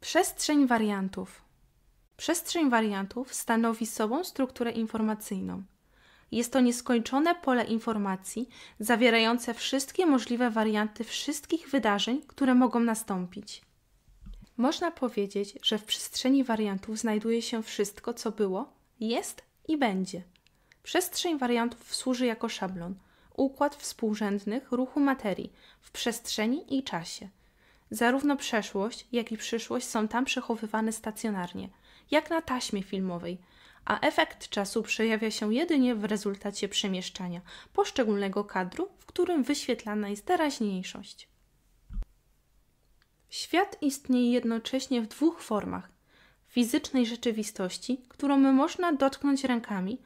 Przestrzeń wariantów. Przestrzeń wariantów stanowi sobą strukturę informacyjną. Jest to nieskończone pole informacji zawierające wszystkie możliwe warianty wszystkich wydarzeń, które mogą nastąpić. Można powiedzieć, że w przestrzeni wariantów znajduje się wszystko, co było, jest i będzie. Przestrzeń wariantów służy jako szablon, układ współrzędnych ruchu materii w przestrzeni i czasie. Zarówno przeszłość, jak i przyszłość są tam przechowywane stacjonarnie, jak na taśmie filmowej, a efekt czasu przejawia się jedynie w rezultacie przemieszczania poszczególnego kadru, w którym wyświetlana jest teraźniejszość. Świat istnieje jednocześnie w dwóch formach: fizycznej rzeczywistości, którą można dotknąć rękami,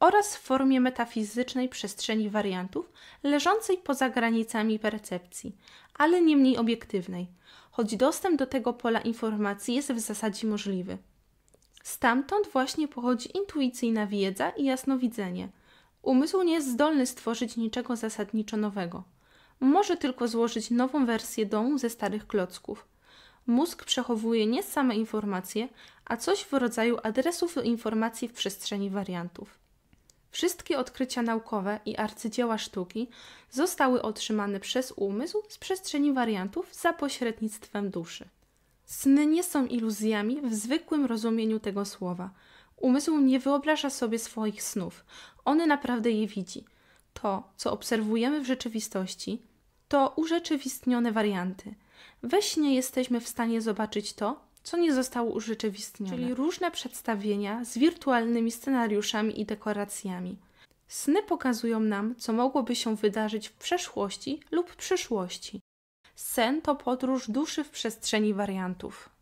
oraz w formie metafizycznej przestrzeni wariantów, leżącej poza granicami percepcji, ale nie mniej obiektywnej, choć dostęp do tego pola informacji jest w zasadzie możliwy. Stamtąd właśnie pochodzi intuicyjna wiedza i jasnowidzenie. Umysł nie jest zdolny stworzyć niczego zasadniczo nowego. Może tylko złożyć nową wersję domu ze starych klocków. Mózg przechowuje nie same informacje, a coś w rodzaju adresów informacji w przestrzeni wariantów. Wszystkie odkrycia naukowe i arcydzieła sztuki zostały otrzymane przez umysł z przestrzeni wariantów za pośrednictwem duszy. Sny nie są iluzjami w zwykłym rozumieniu tego słowa. Umysł nie wyobraża sobie swoich snów. On naprawdę je widzi. To, co obserwujemy w rzeczywistości, to urzeczywistnione warianty. We śnie jesteśmy w stanie zobaczyć to, co nie zostało urzeczywistnione, czyli różne przedstawienia z wirtualnymi scenariuszami i dekoracjami. Sny pokazują nam, co mogłoby się wydarzyć w przeszłości lub przyszłości. Sen to podróż duszy w przestrzeni wariantów.